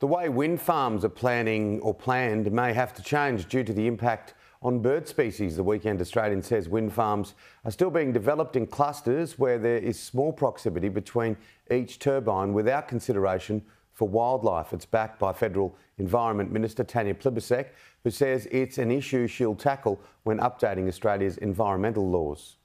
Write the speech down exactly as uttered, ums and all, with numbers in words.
The way wind farms are planning or planned may have to change due to the impact on bird species. The Weekend Australian says wind farms are still being developed in clusters where there is small proximity between each turbine without consideration for wildlife. It's backed by Federal Environment Minister Tanya Plibersek, who says it's an issue she'll tackle when updating Australia's environmental laws.